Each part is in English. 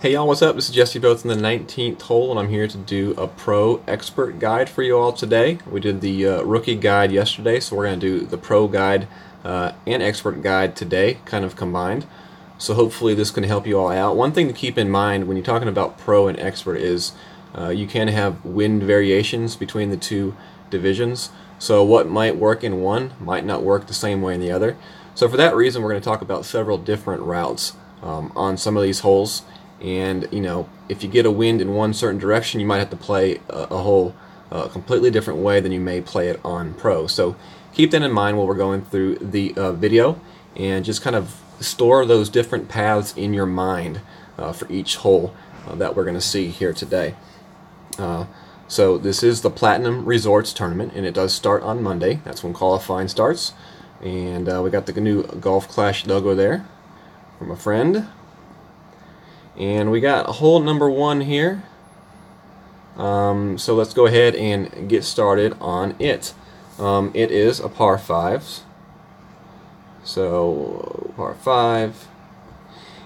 Hey y'all, what's up? This is Jesse Booth in the 19th Hole, and I'm here to do a pro expert guide for you all today. We did the rookie guide yesterday, so we're going to do the pro guide and expert guide today, kind of combined. So hopefully this can help you all out. One thing to keep in mind when you're talking about pro and expert is you can have wind variations between the two divisions. So what might work in one might not work the same way in the other. So for that reason, we're going to talk about several different routes on some of these holes. And you know, if you get a wind in one certain direction, you might have to play a hole a completely different way than you may play it on pro. So keep that in mind while we're going through the video, and just kind of store those different paths in your mind for each hole that we're going to see here today. So this is the Platinum Resorts Tournament, and it does start on Monday. That's when qualifying starts. And we got the new Golf Clash logo there from a friend. And we got hole number one here, so let's go ahead and get started on it. It is a par 5, so par 5,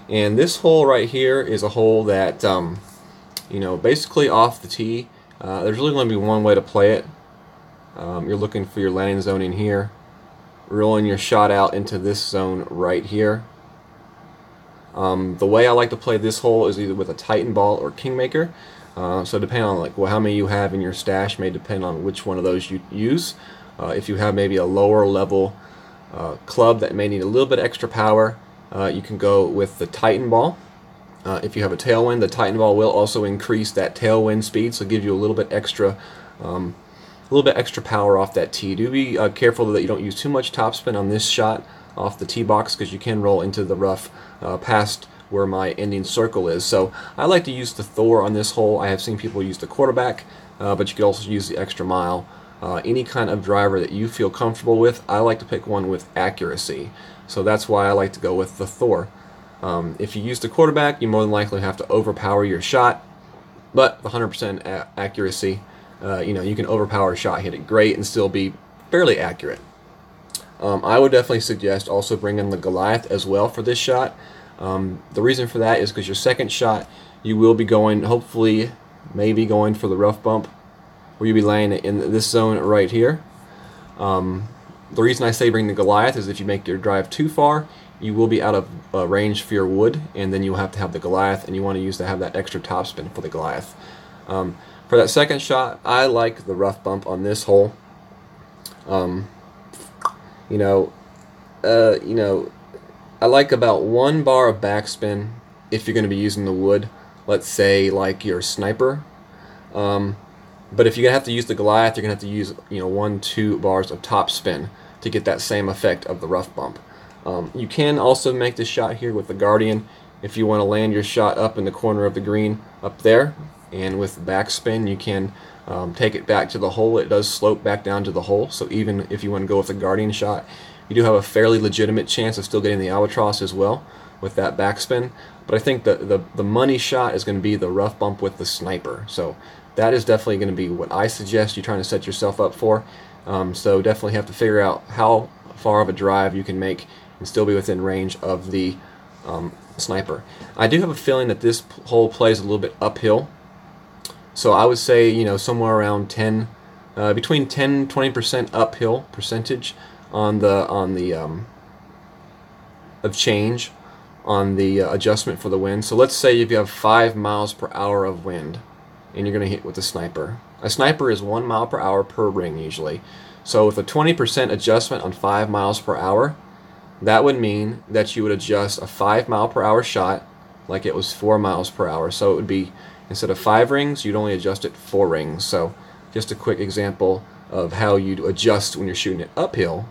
and this hole right here is a hole that, you know, basically off the tee, there's really going to be one way to play it. You're looking for your landing zone in here, rolling your shot out into this zone right here. The way I like to play this hole is either with a Titan ball or Kingmaker. So depending on like how many you have in your stash may depend on which one of those you use. If you have maybe a lower level club that may need a little bit extra power, you can go with the Titan ball. If you have a tailwind, the Titan ball will also increase that tailwind speed, so give you a little bit extra power off that tee. Do be careful that you don't use too much topspin on this shot off the tee box, because you can roll into the rough past where my ending circle is. So I like to use the Thor on this hole. I have seen people use the quarterback, but you can also use the extra mile. Any kind of driver that you feel comfortable with. I like to pick one with accuracy, so that's why I like to go with the Thor. If you use the quarterback, you more than likely have to overpower your shot, but 100% accuracy, you know, you can overpower a shot, hit it great, and still be fairly accurate. I would definitely suggest also bringing the Goliath as well for this shot. The reason for that is because your second shot, you will be going, hopefully, maybe going for the rough bump, where you'll be laying it in this zone right here. The reason I say bring the Goliath is if you make your drive too far, you will be out of range for your wood, and then you'll have to have the Goliath, and you want to have that extra topspin for the Goliath. For that second shot, I like the rough bump on this hole. I like about one bar of backspin if you're going to be using the wood, let's say like your sniper. But if you're going to have to use the Goliath, you're going to have to use 1-2 bars of topspin to get that same effect of the rough bump. You can also make this shot here with the Guardian if you want to land your shot up in the corner of the green up there, and with backspin you can take it back to the hole. It does slope back down to the hole, so even if you want to go with a Guardian shot, you do have a fairly legitimate chance of still getting the albatross as well with that backspin. But I think the money shot is going to be the rough bump with the sniper, so that is definitely going to be what I suggest you're trying to set yourself up for. So definitely have to figure out how far of a drive you can make and still be within range of the sniper. I do have a feeling that this hole plays a little bit uphill. So I would say, somewhere around 10–20% uphill percentage of change on the adjustment for the wind. So let's say if you have 5 miles per hour of wind, and you're going to hit with a sniper. A sniper is 1 mile per hour per ring usually. So with a 20% adjustment on 5 miles per hour, that would mean that you would adjust a 5 mile per hour shot like it was 4 miles per hour. So it would be, instead of 5 rings, you'd only adjust it 4 rings. So just a quick example of how you adjust when you're shooting it uphill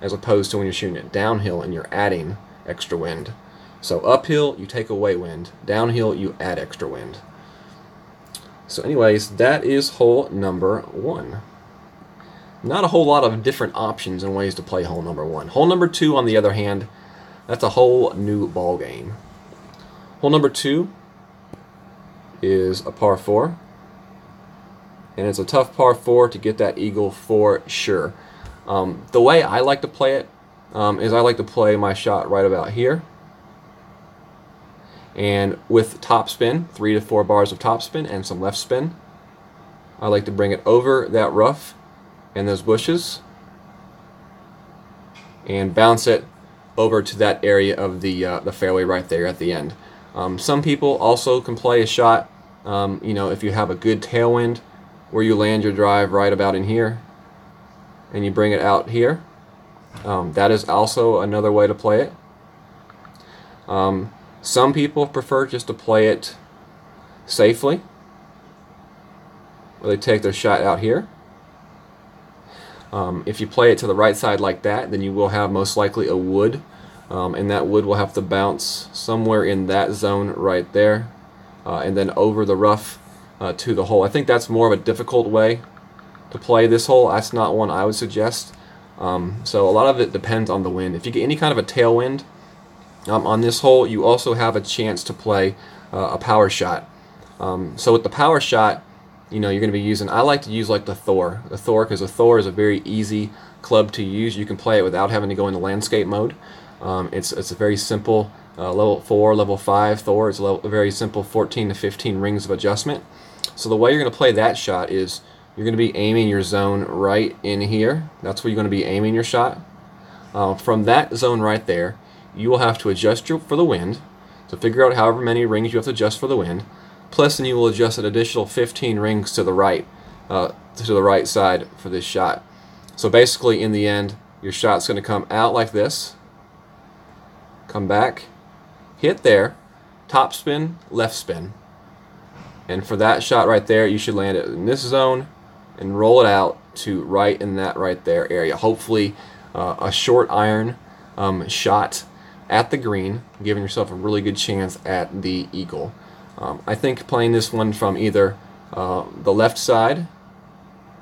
as opposed to when you're shooting it downhill and you're adding extra wind. So uphill, you take away wind. Downhill, you add extra wind. So anyways, that is hole number one. Not a whole lot of different options and ways to play hole number one. Hole number two, on the other hand, that's a whole new ball game. Hole number two is a par 4, and it's a tough par 4 to get that eagle for sure. The way I like to play it is I like to play my shot right about here, And with top spin, 3 to 4 bars of top spin and some left spin, I like to bring it over that rough and those bushes and bounce it over to that area of the fairway right there at the end. Some people also can play a shot, you know, if you have a good tailwind, where you land your drive right about in here and you bring it out here. That is also another way to play it. Some people prefer just to play it safely, where they take their shot out here. If you play it to the right side like that, then you will have most likely a wood, and that wood will have to bounce somewhere in that zone right there, and then over the rough to the hole. I think that's more of a difficult way to play this hole. That's not one I would suggest. So a lot of it depends on the wind. If you get any kind of a tailwind on this hole, you also have a chance to play a power shot. So with the power shot, you know, you're going to be using, I like to use like the Thor. The Thor, because the Thor is a very easy club to use. You can play it without having to go into landscape mode. It's a very simple level 4, level 5 Thor. It's a very simple 14 to 15 rings of adjustment. So the way you're going to play that shot is you're going to be aiming your zone right in here. That's where you're going to be aiming your shot. From that zone right there, you will have to adjust for the wind. So figure out however many rings you have to adjust for the wind. Plus, then you will adjust an additional 15 rings to the right side for this shot. So basically, in the end, your shot's going to come out like this. Come back, hit there, top spin, left spin. And for that shot right there, you should land it in this zone and roll it out to right in that right there area. Hopefully a short iron shot at the green, giving yourself a really good chance at the eagle. I think playing this one from either the left side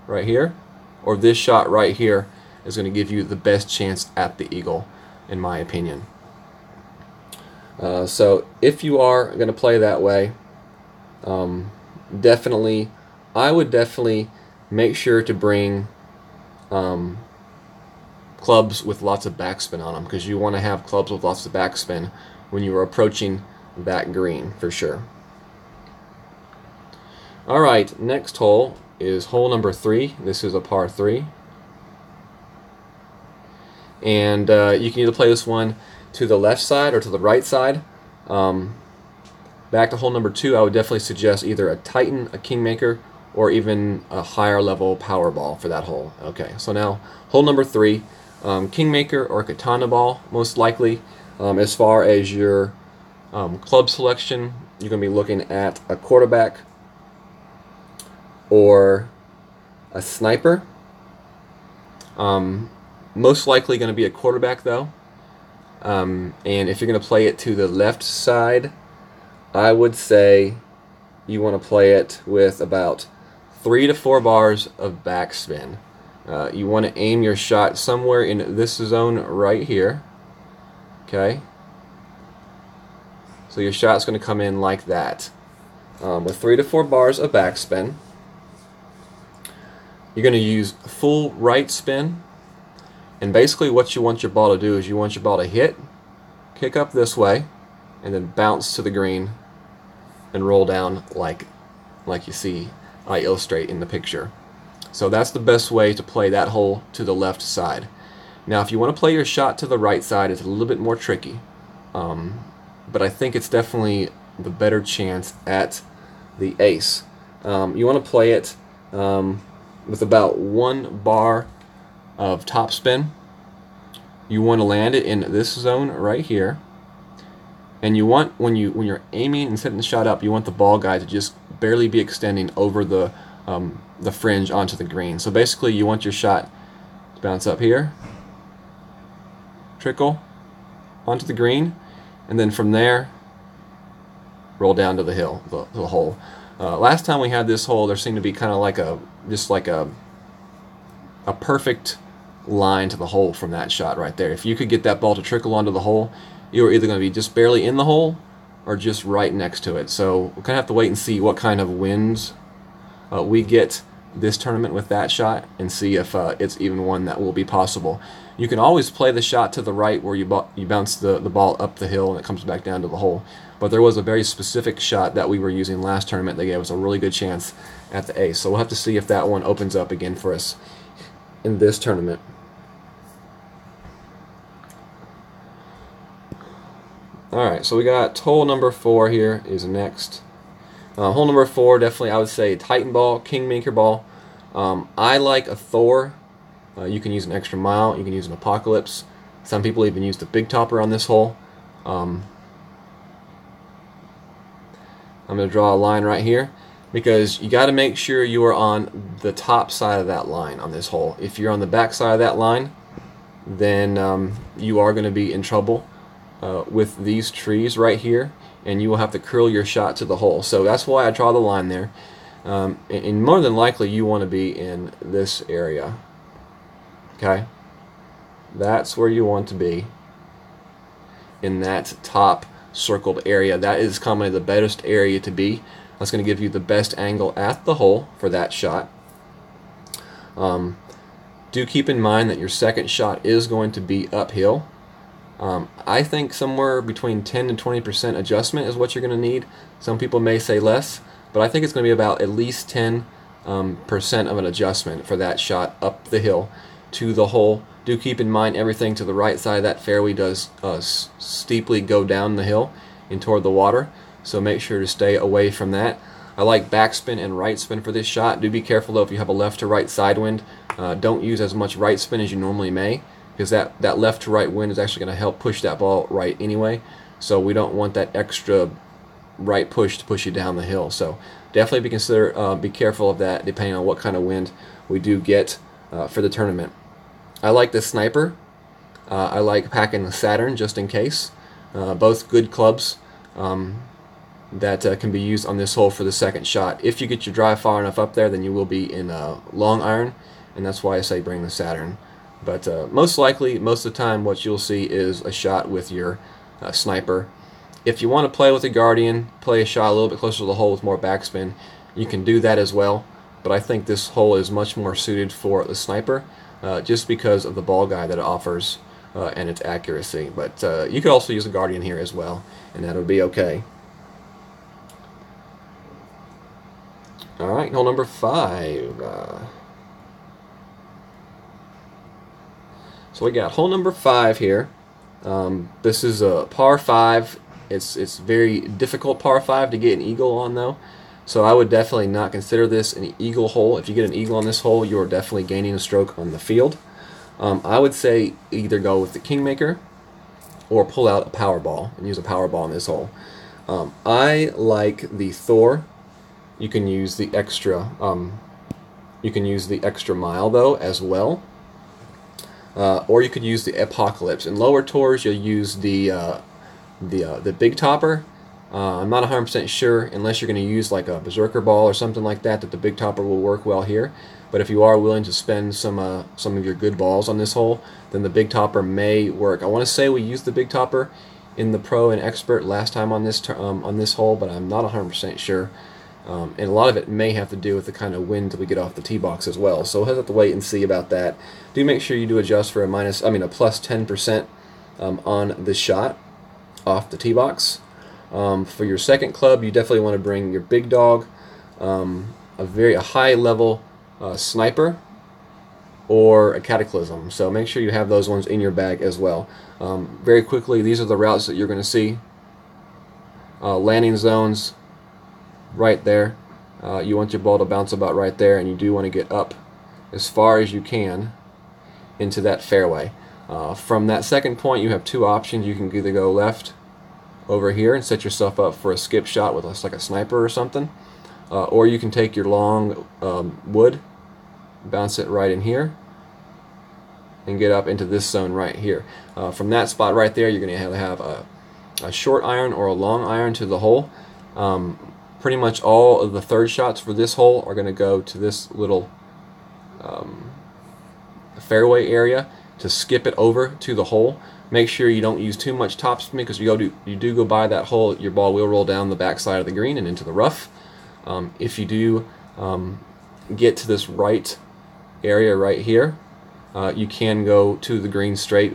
right here or this shot right here is going to give you the best chance at the eagle, in my opinion. So if you are going to play that way, I would definitely make sure to bring clubs with lots of backspin on them, because you want to have clubs with lots of backspin when you are approaching that green for sure. Alright, next hole is hole number 3. This is a par 3. And you can either play this one to the left side or to the right side. Back to hole number 2, I would definitely suggest either a Titan, a Kingmaker, or even a higher level Powerball for that hole. Okay, so now hole number 3, Kingmaker or Katana ball most likely. As far as your club selection, you're going to be looking at a quarterback or a sniper. Most likely going to be a quarterback though. And if you're going to play it to the left side, I would say you want to play it with about 3 to 4 bars of backspin. You want to aim your shot somewhere in this zone right here. Okay. So your shot's going to come in like that. With 3 to 4 bars of backspin, you're going to use full right spin. And basically what you want your ball to do is you want your ball to hit, kick up this way, and then bounce to the green and roll down like you see I illustrate in the picture. So that's the best way to play that hole to the left side. Now if you want to play your shot to the right side, it's a little bit more tricky. But I think it's definitely the better chance at the ace. You want to play it with about 1 bar of topspin. You want to land it in this zone right here. And you want, when you're aiming and setting the shot up, you want the ball guy to just barely be extending over the fringe onto the green. So basically you want your shot to bounce up here, trickle onto the green, and then from there roll down to the hill, the hole. Last time we had this hole, there seemed to be kind of like a perfect line to the hole from that shot right there. If you could get that ball to trickle onto the hole, you're either going to be just barely in the hole or just right next to it. So we're going to have to wait and see what kind of wins we get this tournament with that shot, and see if it's even one that will be possible. You can always play the shot to the right where you bounce the ball up the hill and it comes back down to the hole. But there was a very specific shot that we were using last tournament that gave us a really good chance at the ace. So we'll have to see if that one opens up again for us in this tournament. Alright, so we got hole number 4 here is next. Hole number 4, definitely I would say Titan ball, Kingmaker ball. I like a Thor. You can use an extra mile, you can use an apocalypse. Some people even use the big topper on this hole. I'm going to draw a line right here because you got to make sure you are on the top side of that line on this hole. If you're on the back side of that line, then you are going to be in trouble with these trees right here, and you will have to curl your shot to the hole. So that's why I draw the line there. And more than likely you want to be in this area. Okay, that's where you want to be, in that top circled area. That is commonly the best area to be. That's going to give you the best angle at the hole for that shot. Do keep in mind that your second shot is going to be uphill. I think somewhere between 10 and 20% adjustment is what you're going to need. Some people may say less, but I think it's going to be about at least 10% of an adjustment for that shot up the hill to the hole. Do keep in mind everything to the right side of that fairway does steeply go down the hill and toward the water, so make sure to stay away from that. I like backspin and right spin for this shot. Do be careful though if you have a left to right side wind. Don't use as much right spin as you normally may, because that left to right wind is actually going to help push that ball right anyway, so we don't want that extra right push to push you down the hill. So definitely be careful of that depending on what kind of wind we do get for the tournament. I like the sniper. I like packing the Saturn just in case. Both good clubs that can be used on this hole for the second shot. If you get your drive far enough up there, then you will be in long iron, and that's why I say bring the Saturn. But most likely, most of the time, what you'll see is a shot with your sniper. If you want to play with the Guardian, play a shot a little bit closer to the hole with more backspin, you can do that as well. But I think this hole is much more suited for the sniper. Just because of the ball guy that it offers and its accuracy. But you could also use a Guardian here as well, and that would be okay. Alright, hole number 5. So we got hole number 5 here. This is a par 5. It's very difficult par 5 to get an eagle on though. So I would definitely not consider this an eagle hole. If you get an eagle on this hole, you're definitely gaining a stroke on the field. I would say either go with the Kingmaker or pull out a Powerball and use a Powerball on this hole. I like the Thor. You can use the extra. You can use the extra mile though as well, or you could use the Apocalypse. In lower tours, you'll use the big topper. I'm not 100% sure, unless you're going to use like a berserker ball or something like that, that the big topper will work well here. But if you are willing to spend some of your good balls on this hole, then the big topper may work. I want to say we used the big topper in the pro and expert last time on this hole, but I'm not 100% sure. And a lot of it may have to do with the kind of wind that we get off the tee box as well. So we'll have to wait and see about that. Do make sure you do adjust for a plus 10% on the shot off the tee box. For your second club, you definitely want to bring your big dog, a high-level sniper, or a cataclysm. So make sure you have those ones in your bag as well. Very quickly, these are the routes that you're going to see. Landing zones right there. You want your ball to bounce about right there, and you do want to get up as far as you can into that fairway. From that second point, you have two options. You can either go left over here and set yourself up for a skip shot with like a sniper or something, or you can take your long wood, bounce it right in here, and get up into this zone right here. From that spot right there, you're going to have a short iron or a long iron to the hole. Pretty much all of the third shots for this hole are going to go to this little fairway area to skip it over to the hole. Make sure you don't use too much topspin, because you do go by that hole, your ball will roll down the backside of the green and into the rough. If you do get to this right area right here, you can go to the green straight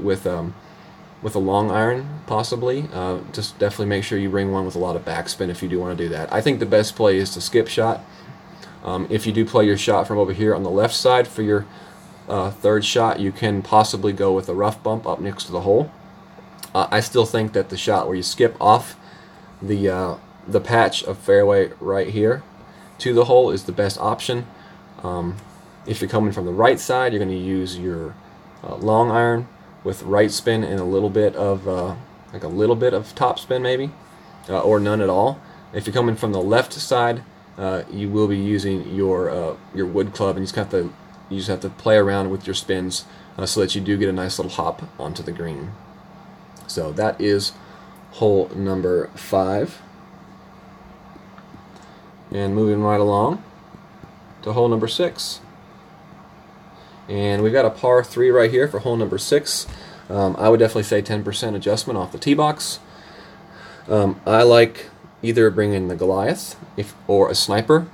with a long iron, possibly. Just definitely make sure you bring one with a lot of backspin if you do want to do that. I think the best play is to skip shot. If you do play your shot from over here on the left side for your third shot, you can possibly go with a rough bump up next to the hole. I still think that the shot where you skip off the patch of fairway right here to the hole is the best option. If you're coming from the right side, you're going to use your long iron with right spin and a little bit of top spin maybe, or none at all. If you're coming from the left side, you will be using your wood club, and you just have to play around with your spins so that you do get a nice little hop onto the green. So that is hole number 5. And moving right along to hole number 6. And we've got a par 3 right here for hole number 6. I would definitely say 10% adjustment off the tee box. I like either bringing the Goliath or a sniper.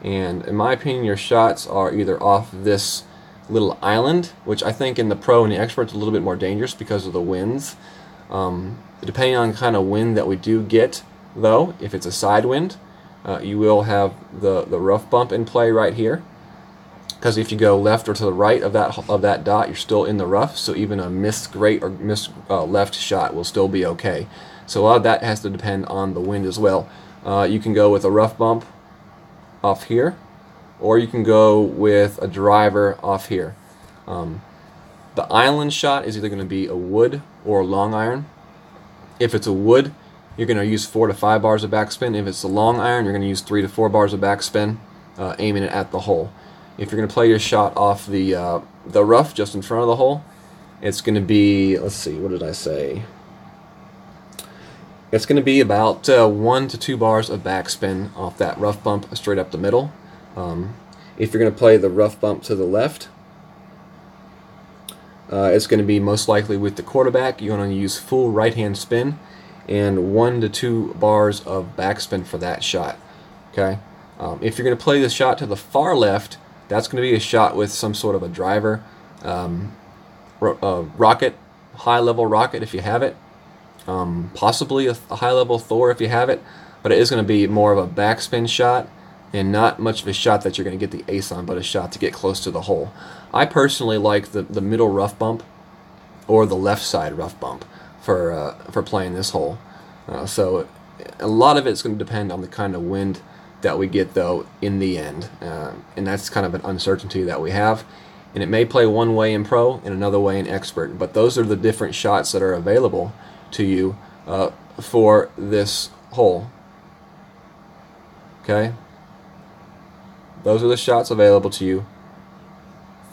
And in my opinion, your shots are either off this little island, which I think in the pro and the experts a little bit more dangerous because of the winds. Depending on the kind of wind that we do get, though, if it's a side wind, you will have the rough bump in play right here. Because if you go left or to the right of that dot, you're still in the rough, so even a missed great or missed left shot will still be okay. So a lot of that has to depend on the wind as well. You can go with a rough bump off here, or you can go with a driver off here. The island shot is either going to be a wood or a long iron. If it's a wood, you're going to use 4 to 5 bars of backspin. If it's a long iron, you're going to use 3 to 4 bars of backspin, aiming it at the hole. If you're going to play your shot off the rough just in front of the hole, it's going to be, let's see, what did I say? It's going to be about 1 to 2 bars of backspin off that rough bump straight up the middle. If you're going to play the rough bump to the left, it's going to be most likely with the quarterback. You're going to use full right-hand spin and 1 to 2 bars of backspin for that shot. Okay. If you're going to play the shot to the far left, that's going to be a shot with some sort of a driver, rocket, high-level rocket if you have it, possibly a high-level Thor if you have it, but it is going to be more of a backspin shot and not much of a shot that you're going to get the ace on, but a shot to get close to the hole. I personally like the middle rough bump or the left side rough bump for playing this hole. So a lot of it's going to depend on the kind of wind that we get, though, in the end, and that's kind of an uncertainty that we have, and it may play one way in pro and another way in expert, but those are the different shots that are available to you for this hole. Okay, those are the shots available to you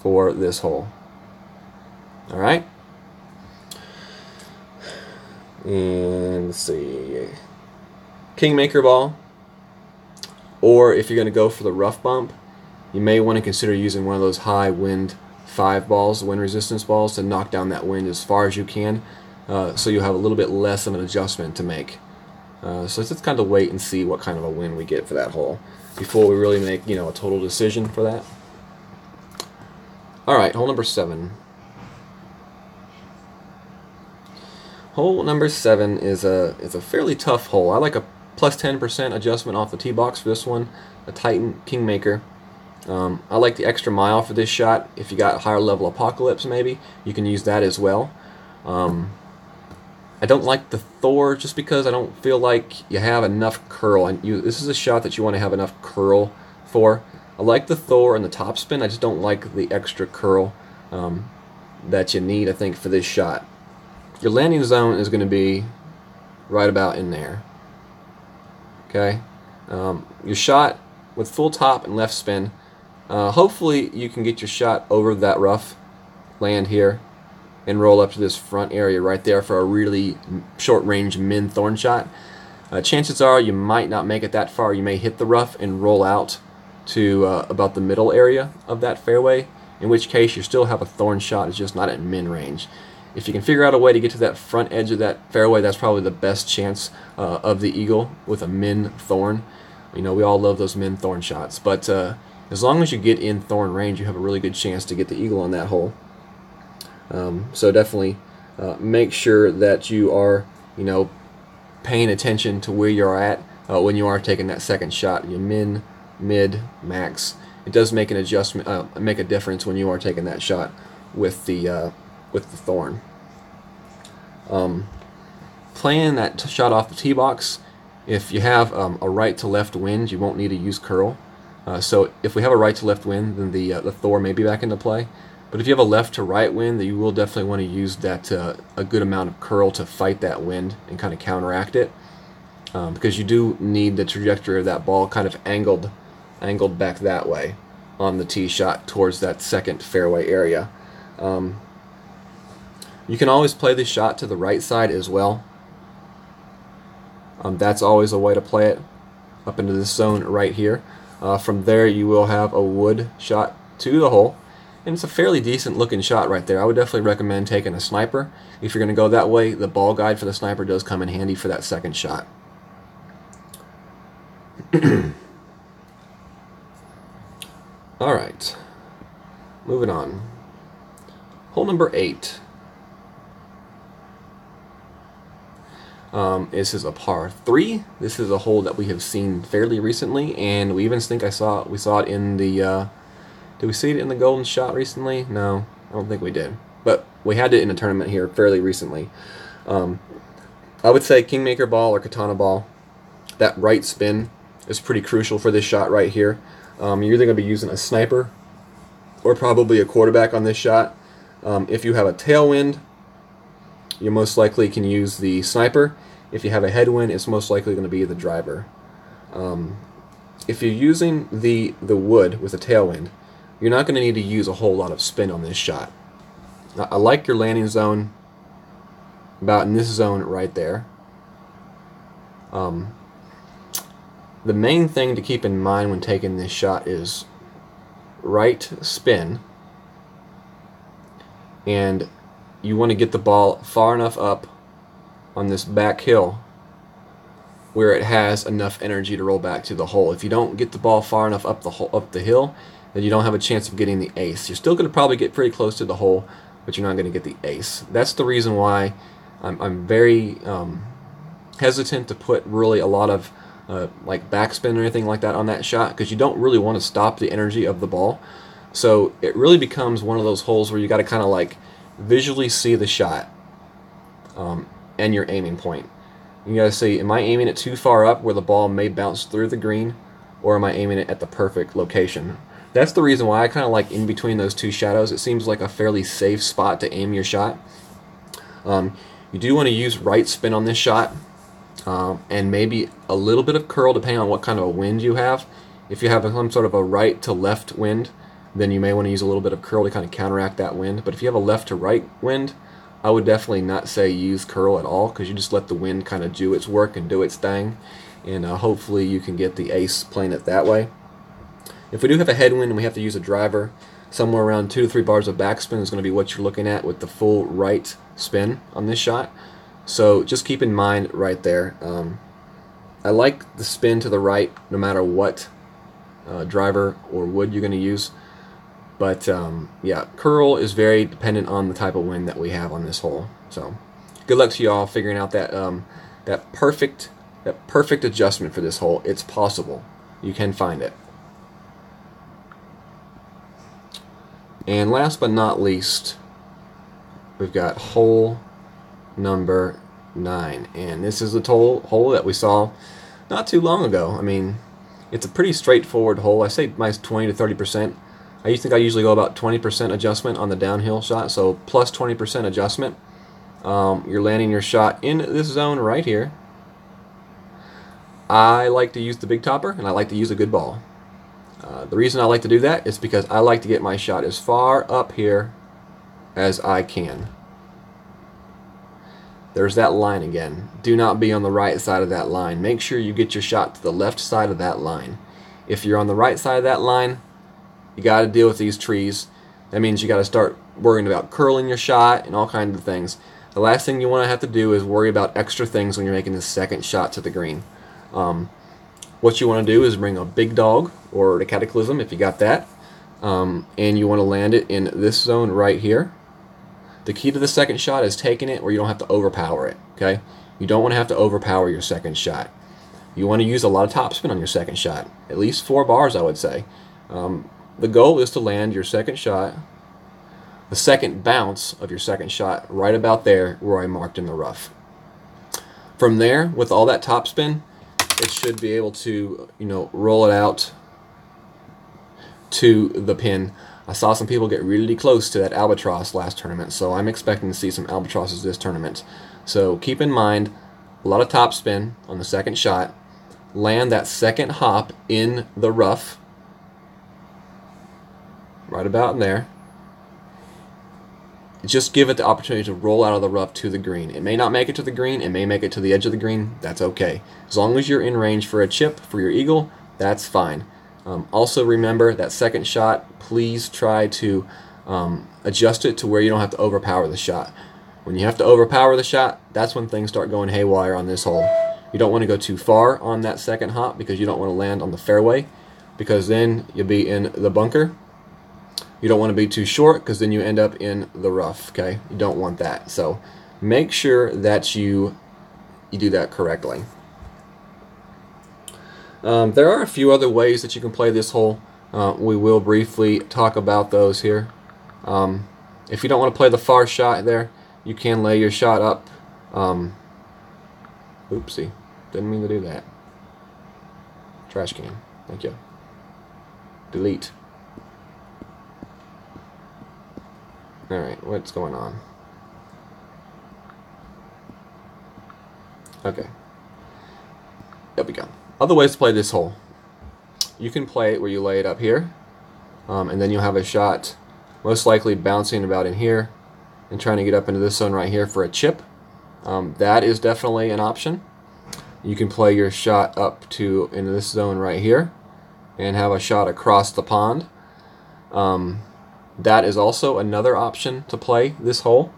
for this hole. All right, and let's see, Kingmaker ball. Or if you're going to go for the rough bump, you may want to consider using one of those high wind 5 balls, wind resistance balls, to knock down that wind as far as you can, so you'll have a little bit less of an adjustment to make. So let's kind of wait and see what kind of a wind we get for that hole before we really make, you know, a total decision for that. All right, hole number 7. Hole number 7 is a fairly tough hole. I like a plus 10% adjustment off the tee box for this one, a Titan Kingmaker. I like the extra mile for this shot. If you got a higher level apocalypse, maybe you can use that as well. I don't like the Thor just because I don't feel like you have enough curl. And this is a shot that you want to have enough curl for. I like the Thor and the topspin. I just don't like the extra curl that you need, I think, for this shot. Your landing zone is going to be right about in there. Okay, your shot with full top and left spin, hopefully you can get your shot over that rough, land here, and roll up to this front area right there for a really short-range min-thorn shot. Chances are you might not make it that far. You may hit the rough and roll out to about the middle area of that fairway, in which case you still have a thorn shot. It's just not at min range. If you can figure out a way to get to that front edge of that fairway, that's probably the best chance of the eagle with a min thorn. You know, we all love those min thorn shots, but as long as you get in thorn range, you have a really good chance to get the eagle on that hole. So definitely make sure that you are, you know, paying attention to where you're at when you are taking that second shot. Your min, mid, max. It does make an adjustment, make a difference when you are taking that shot with the thorn. Playing that shot off the tee box. If you have a right to left wind, you won't need to use curl. So if we have a right to left wind, then the Thor may be back into play. But if you have a left to right wind, then you will definitely want to use that a good amount of curl to fight that wind and kind of counteract it, because you do need the trajectory of that ball kind of angled back that way on the tee shot towards that second fairway area. You can always play the shot to the right side as well. That's always a way to play it up into this zone right here. From there you will have a wood shot to the hole, and it's a fairly decent looking shot right there. I would definitely recommend taking a sniper. If you're going to go that way, the ball guide for the sniper does come in handy for that second shot. Alright, moving on. Hole number 8 this is a par 3. This is a hole that we have seen fairly recently, and we even think we saw it in the did we see it in the golden shot recently? No, I don't think we did, but we had it in a tournament here fairly recently. I would say Kingmaker ball or Katana ball, that right spin is pretty crucial for this shot right here. You're either going to be using a sniper or probably a quarterback on this shot. If you have a tailwind, you most likely can use the sniper. If you have a headwind, it's most likely going to be the driver. If you're using the wood with a tailwind, you're not going to need to use a whole lot of spin on this shot. I like your landing zone about in this zone right there. The main thing to keep in mind when taking this shot is right spin, and you want to get the ball far enough up on this back hill where it has enough energy to roll back to the hole. If you don't get the ball far enough up the hill, then you don't have a chance of getting the ace. You're still going to probably get pretty close to the hole, but you're not going to get the ace. That's the reason why I'm very hesitant to put really a lot of like backspin or anything like that on that shot, because you don't really want to stop the energy of the ball. So it really becomes one of those holes where you got to kind of like visually see the shot and your aiming point. You gotta see, am I aiming it too far up where the ball may bounce through the green, or am I aiming it at the perfect location? That's the reason why I kind of like in between those two shadows. It seems like a fairly safe spot to aim your shot. You do want to use right spin on this shot, and maybe a little bit of curl depending on what kind of a wind you have. If you have some sort of a right to left wind, then you may want to use a little bit of curl to kind of counteract that wind. But if you have a left to right wind, I would definitely not say use curl at all, because you just let the wind kind of do its work and do its thing, and hopefully you can get the ace playing it that way. If we do have a headwind and we have to use a driver, somewhere around 2 to 3 bars of backspin is going to be what you're looking at with the full right spin on this shot. So just keep in mind right there. I like the spin to the right no matter what driver or wood you're going to use. But yeah, curl is very dependent on the type of wind that we have on this hole. So good luck to you all figuring out that that perfect adjustment for this hole. It's possible. You can find it. And last but not least, we've got hole number 9, and this is the hole that we saw not too long ago. I mean, it's a pretty straightforward hole. I say minus 20 to 30%. I think I usually go about 20% adjustment on the downhill shot, so plus 20% adjustment. You're landing your shot in this zone right here. I like to use the big topper, and I like to use a good ball. The reason I like to do that is because I like to get my shot as far up here as I can. There's that line again. Do not be on the right side of that line. Make sure you get your shot to the left side of that line. If you're on the right side of that line, you got to deal with these trees. That means you got to start worrying about curling your shot and all kinds of things. The last thing you want to have to do is worry about extra things when you're making the second shot to the green. What you want to do is bring a big dog or the cataclysm if you got that, and you want to land it in this zone right here. The key to the second shot is taking it where you don't have to overpower it, okay? You don't want to have to overpower your second shot. You want to use a lot of topspin on your second shot, at least 4 bars, I would say. The goal is to land your second shot, the second bounce of your second shot, right about there where I marked in the rough. From there, with all that topspin, it should be able to, you know, roll it out to the pin. I saw some people get really close to that albatross last tournament, so I'm expecting to see some albatrosses this tournament. So keep in mind, a lot of topspin on the second shot. Land that second hop in the rough, right about in there. Just give it the opportunity to roll out of the rough to the green. It may not make it to the green, it may make it to the edge of the green, that's okay. As long as you're in range for a chip for your eagle, that's fine. Also remember that second shot, please try to adjust it to where you don't have to overpower the shot. When you have to overpower the shot, that's when things start going haywire on this hole. You don't want to go too far on that second hop because you don't want to land on the fairway, because then you'll be in the bunker. You don't want to be too short because then you end up in the rough, okay? You don't want that. So make sure that you do that correctly. There are a few other ways that you can play this hole. We will briefly talk about those here. If you don't want to play the far shot there, you can lay your shot up. Oopsie, didn't mean to do that. Trash can, thank you. Delete. Alright, what's going on? Okay. There we go. Other ways to play this hole. You can play it where you lay it up here, and then you'll have a shot most likely bouncing about in here and trying to get up into this zone right here for a chip. That is definitely an option. You can play your shot up to into this zone right here and have a shot across the pond. That is also another option to play this hole.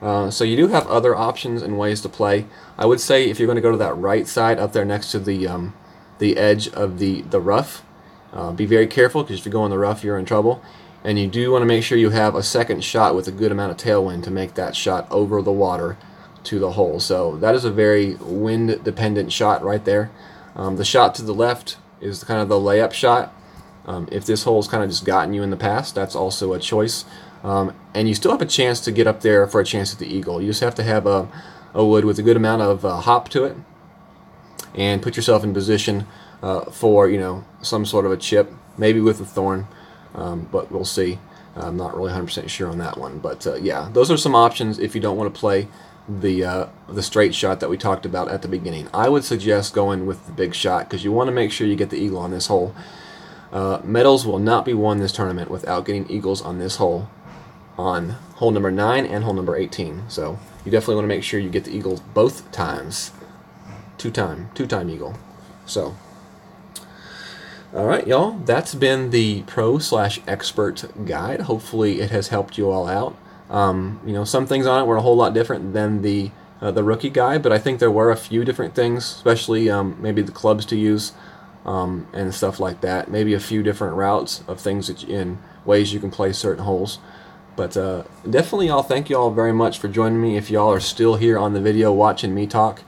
So you do have other options and ways to play. I would say if you're going to go to that right side up there next to the edge of the rough, be very careful, because if you go in the rough, you're in trouble. And you do want to make sure you have a second shot with a good amount of tailwind to make that shot over the water to the hole. So that is a very wind-dependent shot right there. The shot to the left is kind of the layup shot. If this hole's kind of just gotten you in the past, that's also a choice. And you still have a chance to get up there for a chance at the eagle. You just have to have a wood with a good amount of hop to it and put yourself in position for, you know, some sort of a chip, maybe with a thorn, but we'll see. I'm not really 100% sure on that one. But, yeah, those are some options if you don't want to play the straight shot that we talked about at the beginning. I would suggest going with the big shot because you want to make sure you get the eagle on this hole. Medals will not be won this tournament without getting eagles on this hole, on hole number 9 and hole number 18. So you definitely want to make sure you get the eagles both times. Two-time eagle. So, all right, y'all. That's been the pro/expert guide. Hopefully, it has helped you all out. You know, some things on it were a whole lot different than the rookie guide, but I think there were a few different things, especially maybe the clubs to use. And stuff like that. Maybe a few different routes of things that in ways you can play certain holes. But definitely, y'all, thank y'all very much for joining me. If y'all are still here on the video watching me talk,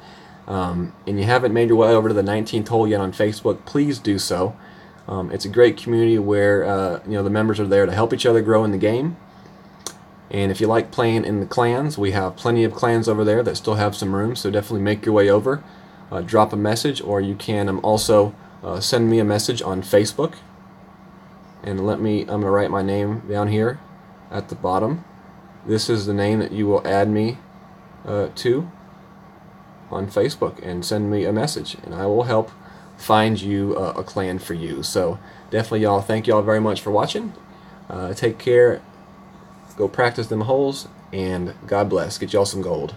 and you haven't made your way over to the 19th hole yet on Facebook, please do so. It's a great community where you know, the members are there to help each other grow in the game. And if you like playing in the clans, we have plenty of clans over there that still have some room. So definitely make your way over, drop a message, or you can also. Send me a message on Facebook, and I'm going to write my name down here at the bottom. This is the name that you will add me to on Facebook, and send me a message, and I will help find you a clan for you. So definitely, y'all, thank y'all very much for watching. Take care, go practice them holes, and God bless. Get y'all some gold.